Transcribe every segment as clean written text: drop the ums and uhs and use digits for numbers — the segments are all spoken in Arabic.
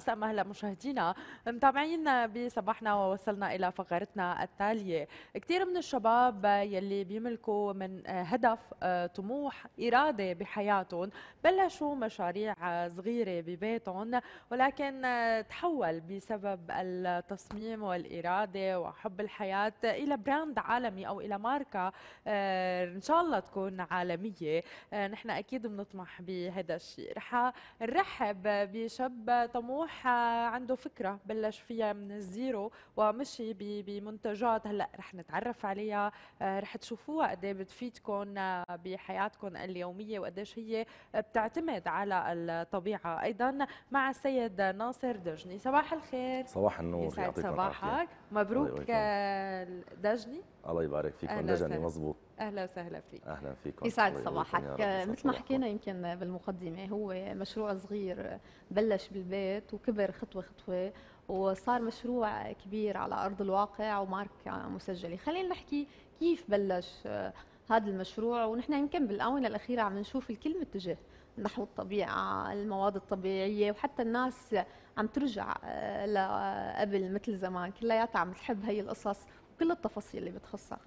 مساء هلا مشاهدينا متابعين بصباحنا، ووصلنا الى فقرتنا التاليه. كثير من الشباب يلي بيملكوا من هدف، طموح، اراده بحياتهم بلشوا مشاريع صغيره ببيتهم، ولكن تحول بسبب التصميم والاراده وحب الحياه الى براند عالمي او الى ماركه ان شاء الله تكون عالميه. نحن اكيد بنطمح بهذا الشيء. رح نرحب بشاب طموح عنده فكرة بلش فيها من الزيرو ومشي بمنتجات. هلا رح نتعرف عليها، رح تشوفوها قد ايه بتفيدكم بحياتكم اليومية وقديش هي بتعتمد على الطبيعة. أيضا مع السيد ناصر دجني. صباح الخير. صباح النور، يسعد صباحك. مبروك دجني. الله يبارك فيكم. دجني مضبوط. اهلا وسهلا فيك. اهلا فيكم، يسعد صباحك. مثل ما حكينا يمكن بالمقدمه، هو مشروع صغير بلش بالبيت وكبر خطوه خطوه وصار مشروع كبير على ارض الواقع وماركه مسجله. خلينا نحكي كيف بلش هذا المشروع، ونحن يمكن بالاونه الاخيره عم نشوف الكل متجه نحو الطبيعه، المواد الطبيعيه، وحتى الناس عم ترجع لقبل مثل زمان، كلياتها عم تحب هي القصص وكل التفاصيل اللي بتخصها.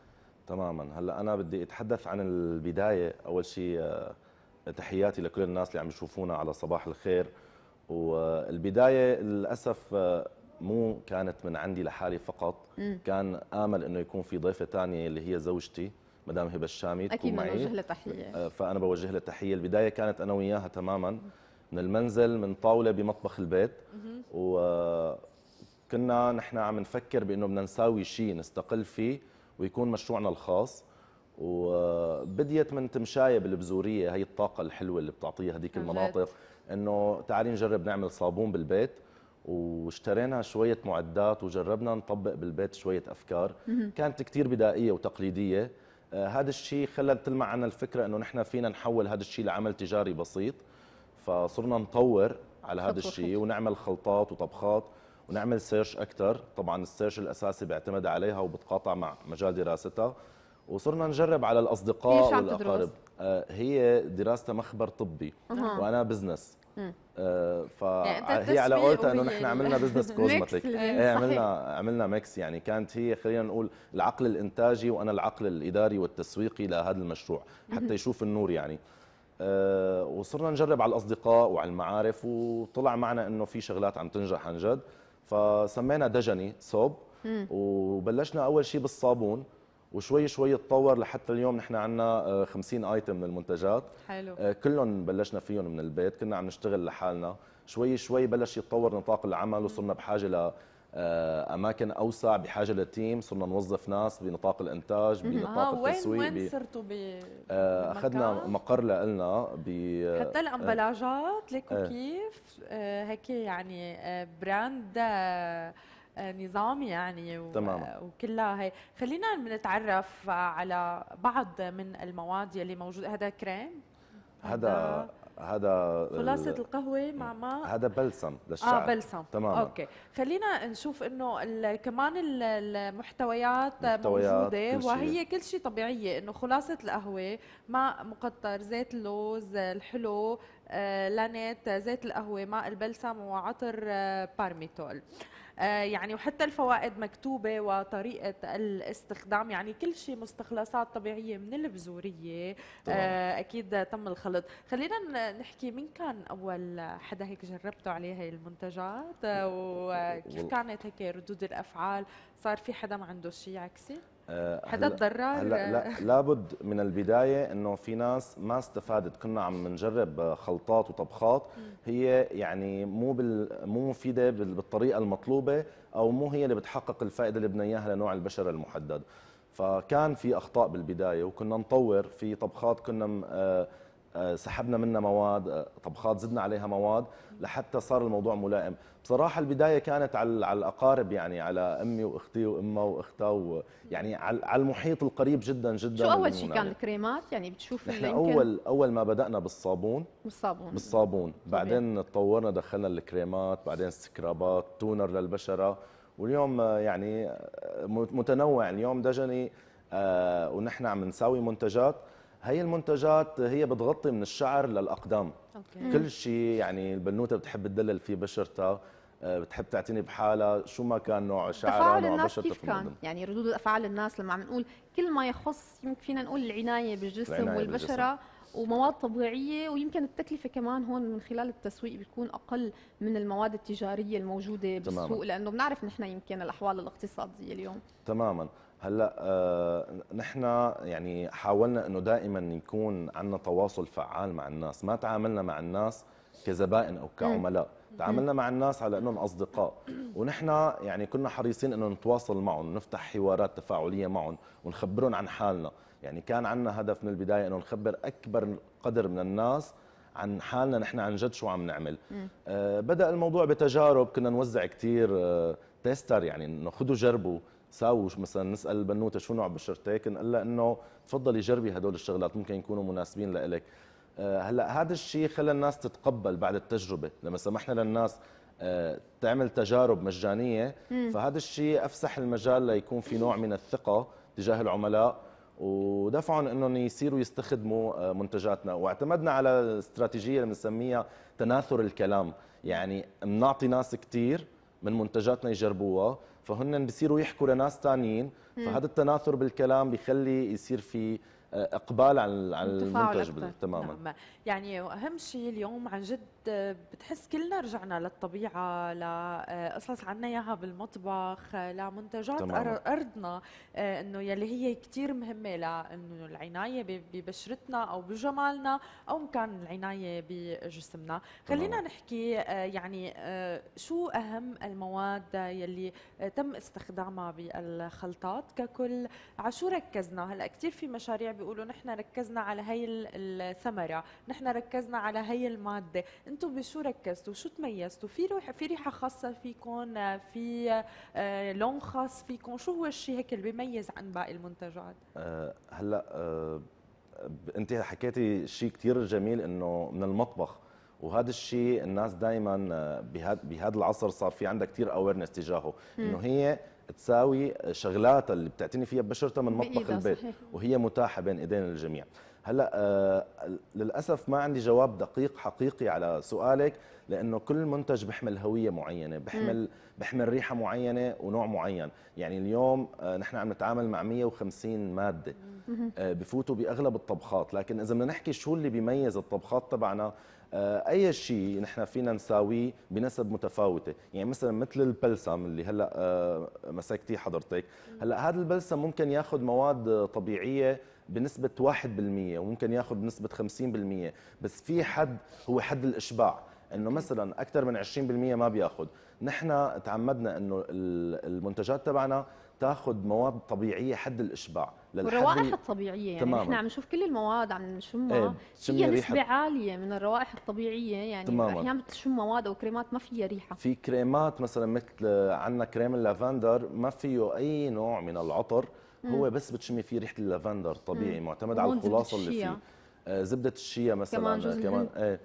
تماما. هلا انا بدي اتحدث عن البدايه. اول شيء تحياتي لكل الناس اللي عم يشوفونا على صباح الخير. والبدايه للاسف مو كانت من عندي لحالي فقط، كان امل انه يكون في ضيفه ثانيه اللي هي زوجتي مدام هبه الشامي تكون معي. اكيد بنوجه لها تحيه. فانا بوجه لها تحيه. البدايه كانت انا وياها تماما من المنزل، من طاوله بمطبخ البيت، وكنا نحن عم نفكر بانه بدنا نساوي شيء نستقل فيه ويكون مشروعنا الخاص. وبديت من تمشايه بالبزوريه، هي الطاقه الحلوه اللي بتعطيها هذيك المناطق، انه تعالي نجرب نعمل صابون بالبيت. واشترينا شويه معدات وجربنا نطبق بالبيت شويه افكار كانت كثير بدائيه وتقليديه. هذا الشيء خلى تلمع عنا الفكره انه نحن فينا نحول هذا الشيء لعمل تجاري بسيط. فصرنا نطور على هذا الشيء ونعمل خلطات وطبخات ونعمل سيرش اكثر. طبعا السيرش الاساسي بيعتمد عليها وبتقاطع مع مجال دراستها. وصرنا نجرب على الاصدقاء والاقارب. هي دراستها مخبر طبي وانا بزنس. فهي على قولتها انه نحن عملنا بزنس كوزمتيك. عملنا ميكس. يعني كانت هي خلينا نقول العقل الانتاجي وانا العقل الاداري والتسويقي لهذا المشروع حتى يشوف النور. يعني وصرنا نجرب على الاصدقاء وعلى المعارف، وطلع معنا انه في شغلات عم تنجح عن جد. فسمينا دجني صوب. وبلشنا اول شيء بالصابون، وشوي شوي تطور لحتى اليوم نحن عندنا 50 ايتم من المنتجات. حلو. كلهم بلشنا فيهم من البيت، كنا عم نشتغل لحالنا. شوي شوي بلش يتطور نطاق العمل، وصرنا بحاجه لاماكن اوسع، بحاجه لتيم، صرنا نوظف ناس بنطاق الانتاج، بنطاق التسويق. وين صرتوا اخذنا مقر لنا حتى الامبلاجات ليكو كيف هيك، يعني براند نظامي يعني وكلها هي. خلينا نتعرف على بعض من المواد يلي موجوده. هذا كريم، هذا خلاصه القهوه مع ماء، هذا بلسم للشعر. بلسم. تمام. اوكي، خلينا نشوف انه كمان المحتويات موجوده وهي كل شيء طبيعيه، انه خلاصه القهوه، ماء مقطر، زيت اللوز، الحلو، لانيت، زيت القهوه، ماء البلسم، وعطر بارميتول. يعني وحتى الفوائد مكتوبة وطريقة الاستخدام. يعني كل شيء مستخلصات طبيعية من البذورية. أكيد تم الخلط. خلينا نحكي، من كان أول حدا هيك جربته عليه هاي المنتجات، وكيف كانت هيك ردود الأفعال؟ صار في حدا ما عنده شيء عكسي؟ حدا تضرر؟ لا، لابد من البداية أنه في ناس ما استفادت. كنا عم نجرب خلطات وطبخات هي يعني مو مفيدة بالطريقة المطلوبة، أو مو هي اللي بتحقق الفائدة اللي بدنا إياها لنوع البشرة المحدد. فكان في أخطاء بالبداية، وكنا نطور في طبخات كنا سحبنا منها مواد، طبخات زدنا عليها مواد لحتى صار الموضوع ملائم. بصراحة البداية كانت على الأقارب، يعني على أمي وأختي وأمها وأختها، يعني على المحيط القريب جدا جدا. شو أول شيء كان؟ الكريمات يعني بتشوف اللي يمكن؟ أول ما بدأنا بالصابون. بعدين تطورنا، دخلنا الكريمات، بعدين السكرابات، تونر للبشرة. واليوم يعني متنوع. اليوم دجني ونحن عم نساوي منتجات. هي المنتجات هي بتغطي من الشعر للأقدام. أوكي. كل شيء. يعني البنوتة بتحب تدلل في بشرتها، بتحب تعتني بحالها شو ما كان نوع شعرها نوع بشرتها. يعني ردود افعال الناس لما عم نقول كل ما يخص يمكن فينا نقول العنايه بالجسم والبشره ومواد طبيعيه، ويمكن التكلفه كمان هون من خلال التسويق بتكون اقل من المواد التجاريه الموجوده بالسوق. تماماً. لانه بنعرف نحن يمكن الاحوال الاقتصاديه اليوم. تماما. هلا نحن يعني حاولنا انه دائما يكون عندنا تواصل فعال مع الناس، ما تعاملنا مع الناس كزبائن او كعملاء، تعاملنا مع الناس على انهم اصدقاء، ونحن يعني كنا حريصين انه نتواصل معهم، نفتح حوارات تفاعليه معهم ونخبرهم عن حالنا. يعني كان عندنا هدف من البدايه انه نخبر اكبر قدر من الناس عن حالنا نحن عن جد شو عم نعمل. بدأ الموضوع بتجارب، كنا نوزع كثير تيستر، يعني انه خذوا جربوا ساووا، مثلا نسال البنوته شو نوع بشرتك، نقول لها انه تفضلي جربي هدول الشغلات ممكن يكونوا مناسبين لإلك. هلا هذا الشيء خلى الناس تتقبل بعد التجربه، لما سمحنا للناس تعمل تجارب مجانيه فهذا الشيء افسح المجال ليكون في نوع من الثقه تجاه العملاء، ودفعهم انهم يصيروا يستخدموا منتجاتنا. واعتمدنا على استراتيجيه اللي بنسميها تناثر الكلام، يعني بنعطي ناس كثير من منتجاتنا يجربوها فهن بصيروا يحكوا لناس ثانيين، فهذا التناثر بالكلام بيخلي يصير في اقبال على المنتج. تماما. نعم. يعني اهم شيء اليوم عن جد بتحس كلنا رجعنا للطبيعه، لقصص عنا اياها بالمطبخ، لمنتجات ارضنا، انه يلي هي كثير مهمه لانه العنايه ببشرتنا او بجمالنا او كان العنايه بجسمنا. خلينا نحكي يعني شو اهم المواد يلي تم استخدامها بالخلطات ككل، عشو ركزنا؟ هلا كثير في مشاريع بيقولوا نحن ركزنا على هي الثمره، نحن ركزنا على هي الماده، انتم بشو ركزتوا؟ شو تميزتوا؟ في ريحه خاصه فيكم، في لون خاص فيكم، شو هو الشيء هيك اللي بيميز عن باقي المنتجات؟ هلا انت حكيتي شيء كثير جميل انه من المطبخ، وهذا الشيء الناس دائما بهذا العصر صار في عندها كثير اويرنس تجاهه، انه هي تساوي شغلاتها اللي بتعتني فيها ببشرتها من مطبخ البيت. صحيح. وهي متاحه بين ايدين الجميع. هلا للاسف ما عندي جواب دقيق حقيقي على سؤالك، لانه كل منتج بيحمل هويه معينه، بيحمل ريحه معينه ونوع معين. يعني اليوم نحن عم نتعامل مع 150 ماده بفوتوا باغلب الطبخات، لكن اذا بدنا نحكي شو اللي بيميز الطبخات تبعنا، اي شيء نحن فينا نساويه بنسب متفاوته. يعني مثلا مثل البلسم اللي هلا مسكتيه حضرتك، هلا هذا البلسم ممكن ياخذ مواد طبيعيه بنسبه 1% وممكن ياخذ بنسبه 50%، بس في حد هو حد الاشباع، انه مثلا اكثر من 20% ما بياخذ. نحن تعمدنا انه المنتجات تبعنا تاخذ مواد طبيعيه حد الاشباع والروائح الطبيعيه. يعني تماماً. احنا عم نشوف كل المواد عم نشمها هي نسبه عاليه من الروائح الطبيعيه. يعني احيانا بتشم مواد او كريمات ما فيها ريحه، في كريمات مثلا مثل عندنا كريم اللافندر ما فيه اي نوع من العطر، هو بس بتشمي فيه ريحه اللافندر طبيعي، معتمد على الخلاصه اللي فيه. زبده الشيا مثلا كمان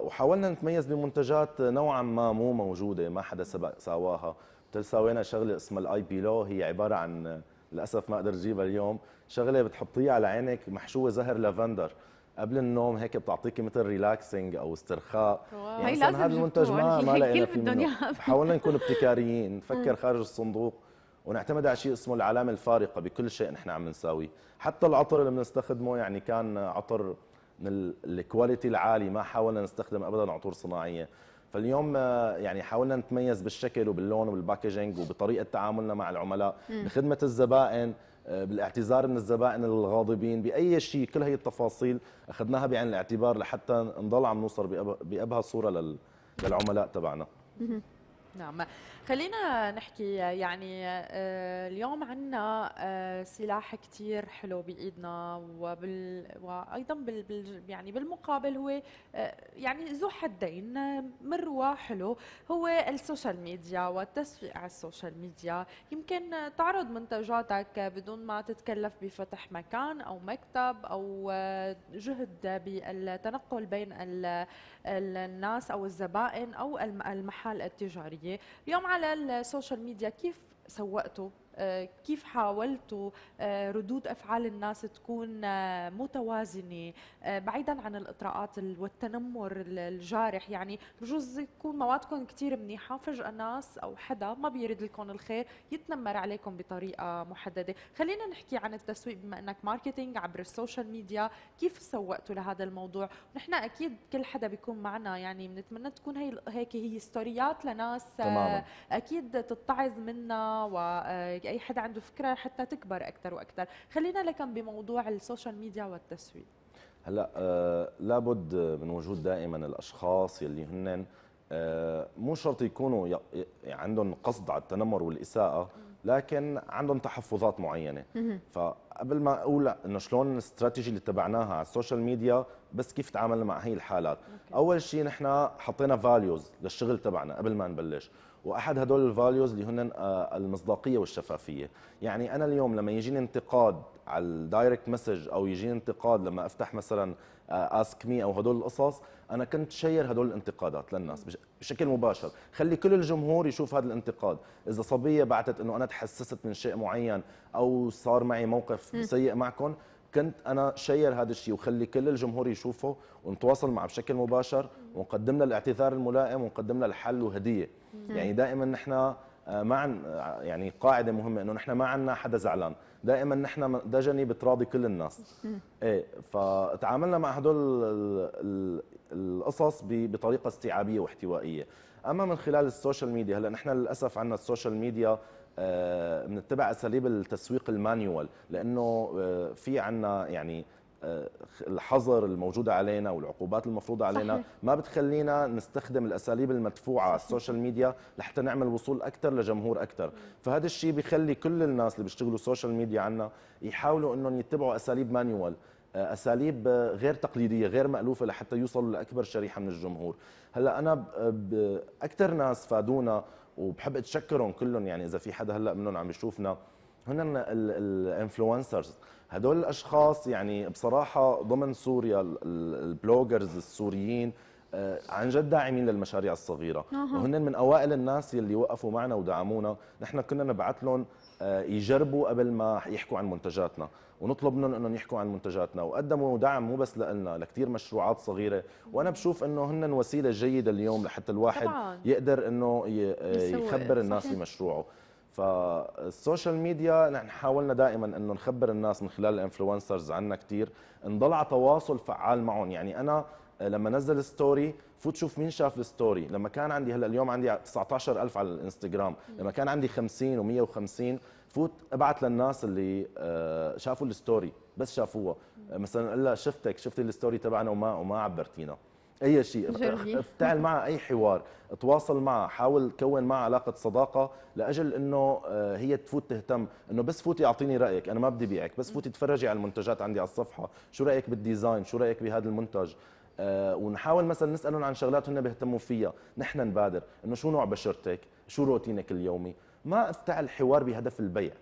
وحاولنا نتميز بمنتجات نوعا ما مو موجوده، ما حدا سبق سواها. سوينا شغله اسمها الاي بيلو، هي عباره عن للاسف ما اقدر اجيبها اليوم، شغله بتحطيها على عينك محشوه زهر لافندر قبل النوم، هيك بتعطيكي مثل ريلاكسينج او استرخاء. يعني هذا المنتج ما لقينا فيه منه. حاولنا نكون ابتكاريين، نفكر خارج الصندوق ونعتمد على شيء اسمه العلامه الفارقه بكل شيء نحن عم نساويه، حتى العطر اللي بنستخدمه يعني كان عطر من الكواليتي العالي، ما حاولنا نستخدم ابدا عطور صناعيه. فاليوم يعني حاولنا نتميز بالشكل وباللون وبالباكجينج وبطريقه تعاملنا مع العملاء، بخدمه الزبائن، بالاعتذار من الزبائن الغاضبين، باي شيء. كل هي التفاصيل اخذناها بعين الاعتبار لحتى نضل عم نوصل بابهى صوره للعملاء تبعنا. نعم. خلينا نحكي يعني اليوم عنا سلاح كتير حلو بإيدنا، وأيضا يعني بالمقابل هو يعني ذو حدين، مروة حلو هو السوشيال ميديا والتسويق على السوشيال ميديا. يمكن تعرض منتجاتك بدون ما تتكلف بفتح مكان أو مكتب أو جهد بالتنقل بين الناس أو الزبائن أو المحل التجاري. اليوم على السوشيال ميديا كيف سوقتوا كيف حاولتوا ردود أفعال الناس تكون متوازنة بعيدا عن الإطراءات والتنمر الجارح؟ يعني بجوز يكون موادكم كتير منيحة، فجأة ناس أو حدا ما بيريد لكم الخير يتنمر عليكم بطريقة محددة. خلينا نحكي عن التسويق، بما أنك ماركتينج عبر السوشيال ميديا، كيف سوقتوا لهذا الموضوع؟ ونحن أكيد كل حدا بيكون معنا يعني بنتمنى تكون هي ستوريات لناس تماماً. أكيد تتعظ منا وأي حدا عنده فكرة حتى تكبر أكثر وأكثر. خلينا لكم بموضوع السوشيال ميديا والتسويق. هلا لابد من وجود دائما الأشخاص يلي هن مو شرط يكونوا عندهم قصد على التنمر والإساءة، لكن عندهم تحفظات معينة. فقبل ما أقول إنه شلون الاستراتيجي اللي اتبعناها على السوشيال ميديا، بس كيف تعاملنا مع هي الحالات. أول شيء نحن حطينا فاليوز للشغل تبعنا قبل ما نبلش، وأحد هدول الفاليوز اللي هن المصداقية والشفافية. يعني أنا اليوم لما يجيني انتقاد على الدايركت مسج، أو يجيني انتقاد لما أفتح مثلا اسك مي أو هدول القصص، أنا كنت شير هدول الانتقادات للناس بشكل مباشر، خلي كل الجمهور يشوف هذا الانتقاد. إذا صبية بعتت إنه أنا تحسست من شيء معين أو صار معي موقف سيء معكم، كنت أنا شير هذا الشيء وخلي كل الجمهور يشوفه، ونتواصل معه بشكل مباشر، ونقدم له الاعتذار الملائم، ونقدم له الحل وهدية. يعني دائما نحن ما عندنا، يعني قاعدة مهمة إنه نحن ما عندنا حدا زعلان، دائما نحن دجني بتراضي كل الناس. إيه، فتعاملنا مع هدول القصص بطريقة استيعابية واحتوائية. أما من خلال السوشيال ميديا، هلا نحن للأسف عندنا السوشيال ميديا بنتبع اساليب التسويق المانيوال، لانه في عندنا يعني الحظر الموجوده علينا والعقوبات المفروضه علينا. صحيح. ما بتخلينا نستخدم الاساليب المدفوعه على السوشيال ميديا لحتى نعمل وصول اكثر لجمهور اكثر. فهذا الشيء بيخلي كل الناس اللي بيشتغلوا السوشيال ميديا عنا يحاولوا انهم يتبعوا اساليب مانيوال، اساليب غير تقليديه غير مالوفه، لحتى يوصلوا لاكبر شريحه من الجمهور. هلا انا اكثر ناس فادونا وبحب اتشكرهم كلهم، يعني اذا في حدا هلا منهم عم يشوفنا، هن الانفلونسرز. هدول الاشخاص يعني بصراحه ضمن سوريا البلوجرز السوريين عن جد داعمين للمشاريع الصغيره، وهن من اوائل الناس يلي وقفوا معنا ودعمونا. نحن كنا نبعث لهم يجربوا قبل ما يحكوا عن منتجاتنا، ونطلب منهم انهم يحكوا عن منتجاتنا، وقدموا دعم مو بس لنا، لكثير مشروعات صغيره. وانا بشوف انه هن وسيله جيده اليوم لحتى الواحد طبعاً يقدر انه يخبر الناس بمشروعه. فالسوشيال ميديا نحن حاولنا دائما انه نخبر الناس من خلال الانفلونسرز عنا كثير، نضل على تواصل فعال معهم. يعني انا لما نزل ستوري، فوت شوف مين شاف الستوري. لما كان عندي هلا اليوم عندي 19000 على الانستغرام، لما كان عندي 50 و150، فوت ابعت للناس اللي شافوا الستوري، بس شافوها، مثلا اقول لها شفتك، شفتي الستوري تبعنا وما عبرتينا اي شيء. افتعل معها اي حوار، اتواصل معها، حاول كون معها علاقه صداقه، لاجل انه هي تفوت تهتم، انه بس فوتي اعطيني رايك، انا ما بدي بيعك، بس فوتي تفرجي على المنتجات عندي على الصفحه، شو رايك بالديزاين، شو رايك بهذا المنتج. ونحاول مثلا نسالهم عن شغلات هن بيهتموا فيها، نحن نبادر انه شو نوع بشرتك، شو روتينك اليومي. ما افتعل الحوار بهدف البيع،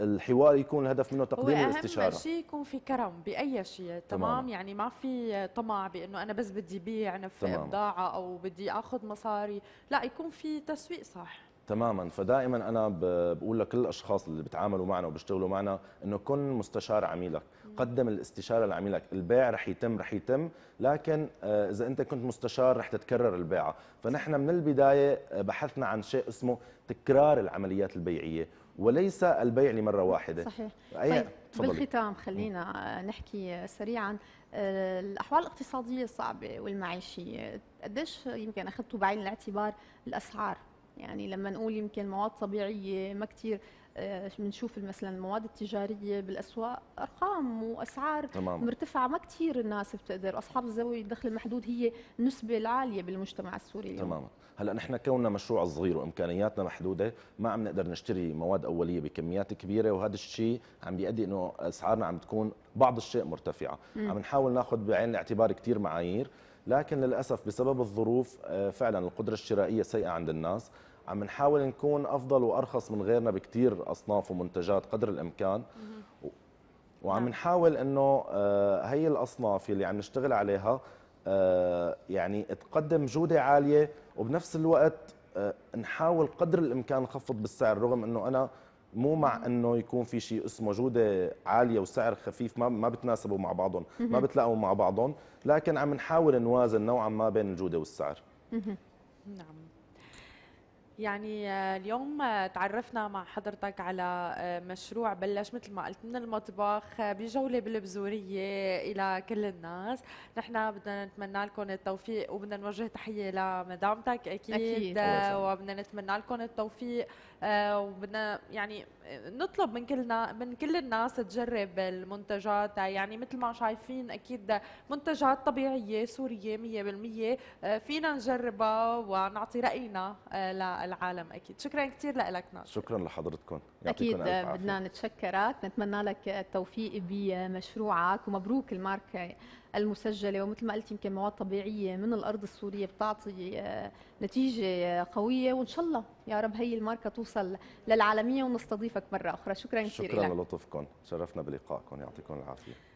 الحوار يكون الهدف منه تقديم الاستشاره. واهم شيء يكون في كرم باي شيء. تمام. يعني ما في طمع بانه انا بس بدي بيع نفي بضاعه او بدي اخذ مصاري، لا، يكون في تسويق صح. تماما. فدائما انا بقول لكل الاشخاص اللي بتعاملوا معنا وبيشتغلوا معنا انه كن مستشار عميلك، قدم الاستشاره لعميلك، البيع رح يتم، لكن اذا انت كنت مستشار رح تتكرر البيعه. فنحن من البدايه بحثنا عن شيء اسمه تكرار العمليات البيعيه، وليس البيع لمره واحده. صحيح. طيب بالختام خلينا نحكي سريعا الاحوال الاقتصاديه الصعبه والمعيشيه، قديش يمكن اخذتوا بعين الاعتبار الاسعار؟ يعني لما نقول يمكن مواد طبيعيه ما كثير بنشوف مثلا المواد التجاريه بالاسواق ارقام واسعار مرتفعه، ما كثير الناس بتقدر، اصحاب ذوي الدخل المحدود هي النسبه العاليه بالمجتمع السوري اليوم. تماما. هلا نحن كوننا مشروع صغير وامكانياتنا محدوده، ما عم نقدر نشتري مواد اوليه بكميات كبيره، وهذا الشيء عم بيؤدي انه اسعارنا عم تكون بعض الشيء مرتفعه. عم نحاول ناخذ بعين الاعتبار كثير معايير، لكن للاسف بسبب الظروف فعلا القدره الشرائيه سيئه عند الناس. عم نحاول نكون افضل وارخص من غيرنا بكثير اصناف ومنتجات قدر الامكان، وعم نحاول انه هي الاصناف اللي عم نشتغل عليها يعني تقدم جوده عاليه، وبنفس الوقت نحاول قدر الامكان نخفض بالسعر، رغم انه انا مو مع انه يكون في شيء اسمه جوده عاليه وسعر خفيف ما بتناسبوا مع بعضهم، ما بتلاقوا مع بعضهم، لكن عم نحاول نوازن نوعا ما بين الجوده والسعر. نعم. يعني اليوم تعرفنا مع حضرتك على مشروع بلش مثل ما قلت من المطبخ بجولة بالبزورية إلى كل الناس. نحن بدنا نتمنى لكم التوفيق وبدنا نوجه تحية لمدامتك أكيد وبدنا نتمنى لكم التوفيق، وبدنا يعني نطلب من كل الناس تجرب المنتجات، يعني مثل ما شايفين أكيد منتجات طبيعية سورية 100% فينا نجربها ونعطي رأينا للعالم أكيد. شكرا كثير لك ناصر. شكرا لحضرتكم. أكيد بدنا نتشكرك، نتمنى لك التوفيق بمشروعك ومبروك الماركة المسجلة، ومثل ما قلت يمكن مواد طبيعية من الأرض السورية بتعطي نتيجة قوية، وإن شاء الله يا رب هي الماركة توصل للعالمية ونستضيفك مرة أخرى. شكرا كثير لك. شكرا للطفكم، شرفنا بلقائكم، يعطيكم العافية.